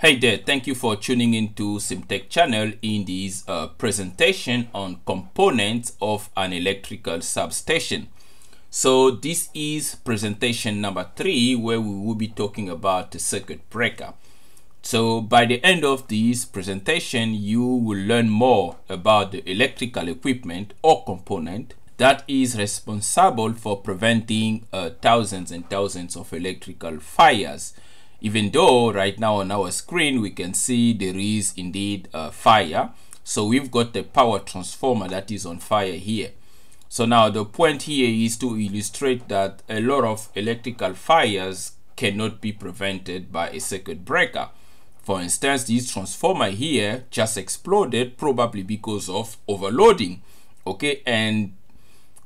Hey there, thank you for tuning into CMTEQ channel. In this presentation on components of an electrical substation. So this is presentation number 3, where we will be talking about the circuit breaker. So by the end of this presentation, you will learn more about the electrical equipment or component that is responsible for preventing thousands and thousands of electrical fires. Even though right now on our screen we can see there is indeed a fire. So we've got the power transformer that is on fire here. So now the point here is to illustrate that a lot of electrical fires cannot be prevented by a circuit breaker. For instance, this transformer here just exploded, probably because of overloading. Okay, and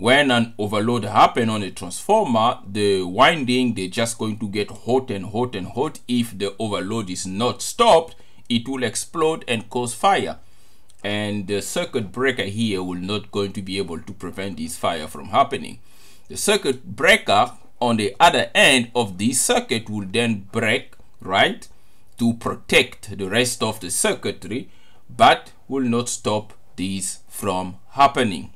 when an overload happens on a transformer, the winding, they're just going to get hot and hot and hot. If the overload is not stopped, it will explode and cause fire. And the circuit breaker here will not going to be able to prevent this fire from happening. The circuit breaker on the other end of this circuit will then break, right, to protect the rest of the circuitry, but will not stop this from happening.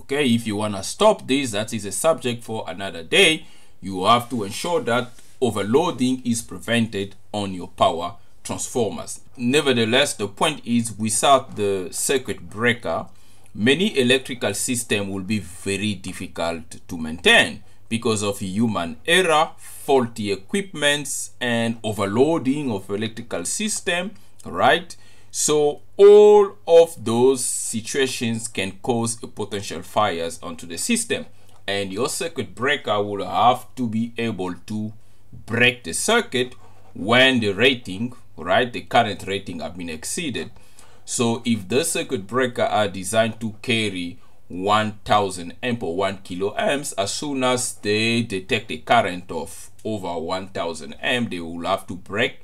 Okay, if you want to stop this, that is a subject for another day. You have to ensure that overloading is prevented on your power transformers. Nevertheless, the point is, without the circuit breaker, many electrical systems will be very difficult to maintain because of human error, faulty equipments, and overloading of electrical system, right? So all of those situations can cause potential fires onto the system, and your circuit breaker will have to be able to break the circuit when the rating, right, the current rating have been exceeded. So if the circuit breaker are designed to carry 1000 amp or 1 kilo amps, as soon as they detect a current of over 1000 amp, they will have to break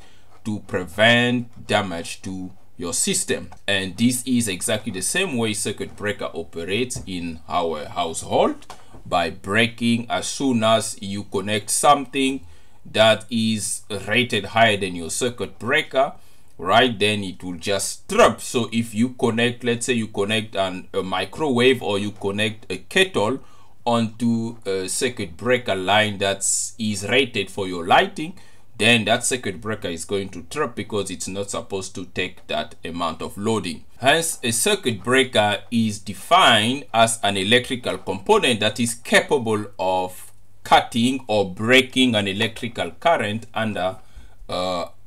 to prevent damage to your system. And this is exactly the same way circuit breaker operates in our household, by breaking as soon as you connect something that is rated higher than your circuit breaker, right? Then it will just drop. So if you connect, let's say you connect a microwave, or you connect a kettle onto a circuit breaker line that is rated for your lighting, then that circuit breaker is going to trip because it's not supposed to take that amount of loading. Hence, a circuit breaker is defined as an electrical component that is capable of cutting or breaking an electrical current under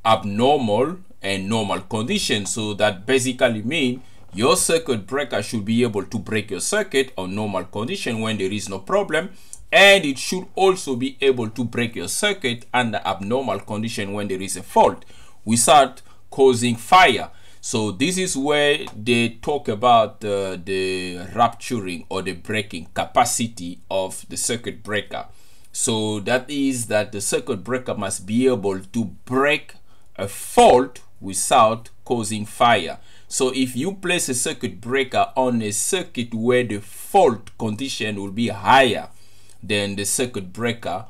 abnormal and normal conditions. So that basically means your circuit breaker should be able to break your circuit on normal condition when there is no problem. And it should also be able to break your circuit under abnormal condition when there is a fault, without causing fire. So this is where they talk about the rupturing or the breaking capacity of the circuit breaker. So that is that the circuit breaker must be able to break a fault without causing fire. So if you place a circuit breaker on a circuit where the fault condition will be higher than the circuit breaker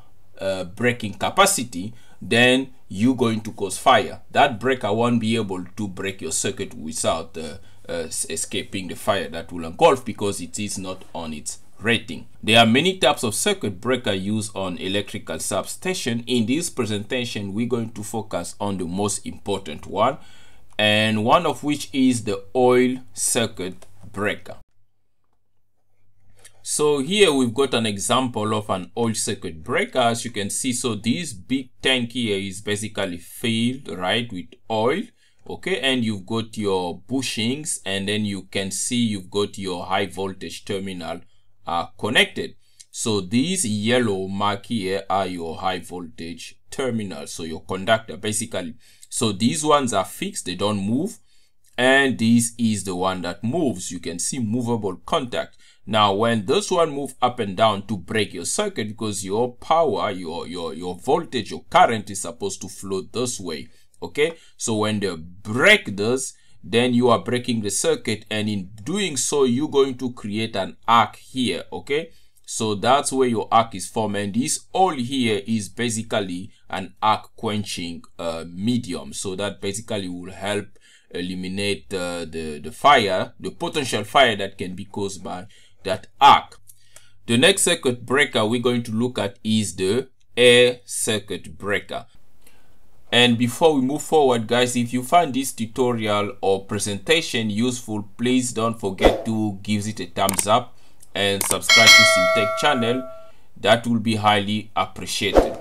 breaking capacity, then you're going to cause fire. That breaker won't be able to break your circuit without escaping the fire that will engulf, because it is not on its rating. There are many types of circuit breaker used on electrical substation. In this presentation, we're going to focus on the most important one, and one of which is the oil circuit breaker. So here we've got an example of an oil circuit breaker, as you can see. So this big tank here is basically filled, right, with oil. Okay, and you've got your bushings, and then you can see you've got your high voltage terminal connected. So these yellow mark here are your high voltage terminals, so your conductor basically. So these ones are fixed, they don't move. And this is the one that moves. You can see movable contact. Now, when this one moves up and down to break your circuit, because your power, your voltage, your current is supposed to flow this way. Okay. So when they break this, then you are breaking the circuit. And in doing so, you're going to create an arc here. Okay. So that's where your arc is formed. And this all here is basically an arc quenching medium, so that basically will help eliminate the fire, the potential fire that can be caused by that arc. The next circuit breaker we're going to look at is the air circuit breaker. And before we move forward, guys, if you find this tutorial or presentation useful, please don't forget to give it a thumbs up and subscribe to CMTEQ channel. That will be highly appreciated.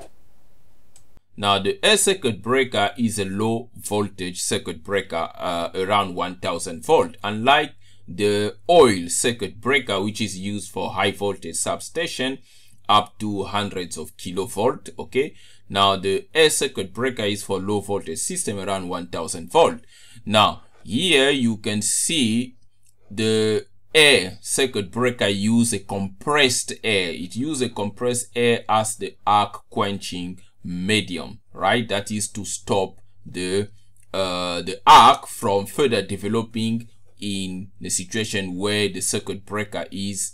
Now, the air circuit breaker is a low voltage circuit breaker, around 1000 volt. Unlike the oil circuit breaker, which is used for high voltage substation up to hundreds of kilovolt. Okay. Now, the air circuit breaker is for low voltage system around 1000 volt. Now, here you can see the air circuit breaker use a compressed air. It uses a compressed air as the arc quenching medium, right? That is to stop the arc from further developing in the situation where the circuit breaker is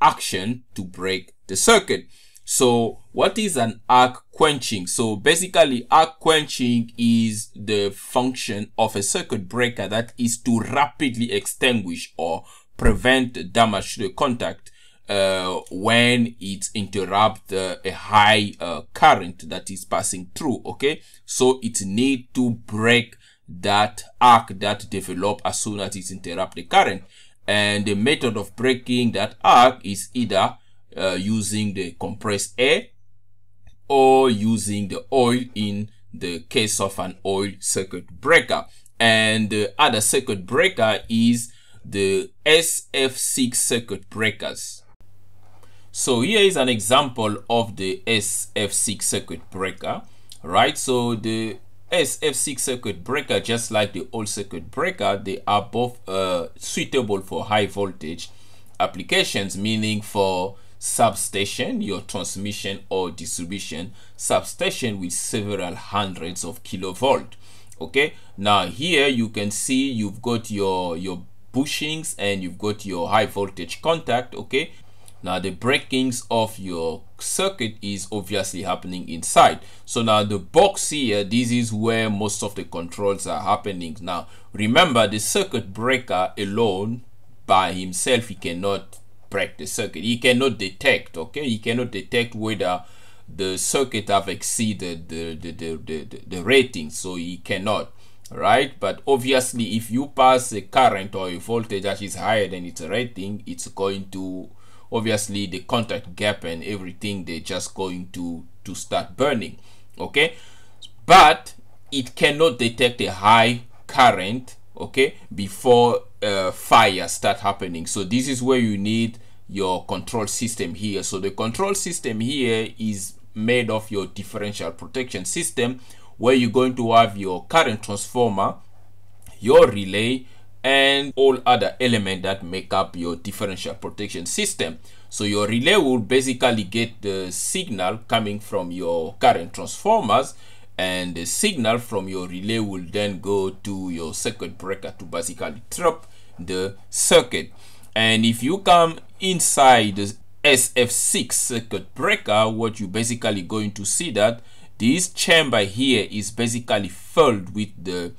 action to break the circuit. So what is an arc quenching? So basically, arc quenching is the function of a circuit breaker that is to rapidly extinguish or prevent damage to the contact when it interrupts a high current that is passing through. Okay, so it needs to break that arc that develops as soon as it interrupts the current. And the method of breaking that arc is either using the compressed air or using the oil in the case of an oil circuit breaker. And the other circuit breaker is the SF6 circuit breakers. So here is an example of the SF6 circuit breaker, right? So the SF6 circuit breaker, just like the old circuit breaker, they are both suitable for high voltage applications, meaning for substation, your transmission or distribution substation with several hundreds of kilovolt. Okay, now here you can see you've got your bushings and you've got your high voltage contact. Okay, now the breakings of your circuit is obviously happening inside. So now the box here, this is where most of the controls are happening. Now remember, the circuit breaker alone by himself, he cannot break the circuit. He cannot detect, okay? He cannot detect whether the circuit have exceeded the rating, so he cannot, right? But obviously, if you pass a current or a voltage that is higher than its rating, it's going to, obviously, the contact gap and everything, they're just going to start burning, okay? But it cannot detect a high current, okay, before fire start happening. So this is where you need your control system here. So the control system here is made of your differential protection system, where you're going to have your current transformer, your relay, and all other elements that make up your differential protection system. So your relay will basically get the signal coming from your current transformers, and the signal from your relay will then go to your circuit breaker to basically trap the circuit. And if you come inside the SF6 circuit breaker, what you basically going to see that this chamber here is basically filled with the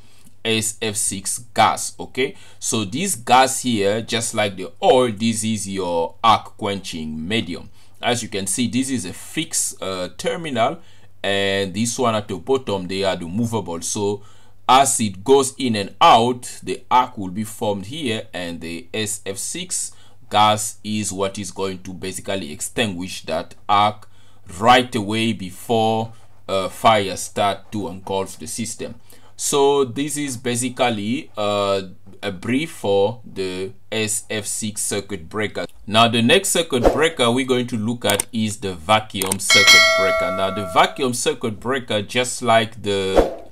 SF6 gas. Okay, so this gas here, just like the oil, this is your arc quenching medium. As you can see, this is a fixed terminal, and this one at the bottom, they are the movable. So as it goes in and out, the arc will be formed here, and the SF6 gas is what is going to basically extinguish that arc right away before fire start to engulf the system. So this is basically a brief for the SF6 circuit breaker. Now the next circuit breaker we're going to look at is the vacuum circuit breaker. Now the vacuum circuit breaker, just like the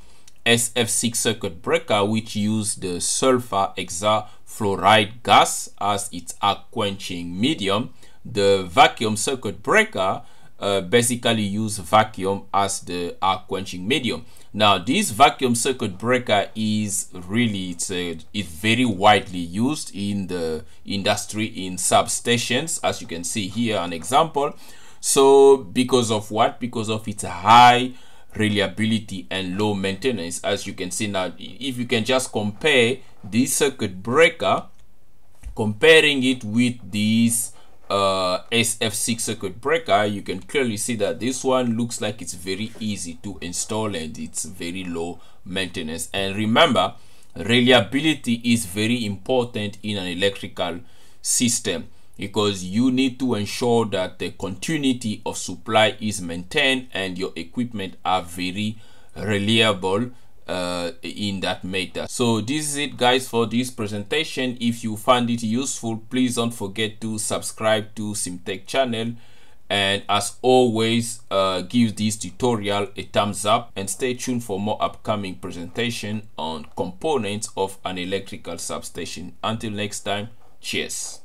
SF6 circuit breaker, which use the sulfur hexafluoride gas as its arc quenching medium, the vacuum circuit breaker basically use vacuum as the arc quenching medium. Now this vacuum circuit breaker is really, it's very widely used in the industry, in substations, as you can see here an example. So because of what? Because of its high reliability and low maintenance. As you can see now, if you can just compare this circuit breaker, comparing it with this SF6 circuit breaker, you can clearly see that this one looks like it's very easy to install and it's very low maintenance. And remember, reliability is very important in an electrical system, because you need to ensure that the continuity of supply is maintained and your equipment are very reliable in that matter. So this is it, guys, for this presentation. If you found it useful, please don't forget to subscribe to CMTEQ channel, and as always, give this tutorial a thumbs up and stay tuned for more upcoming presentation on components of an electrical substation. Until next time, cheers.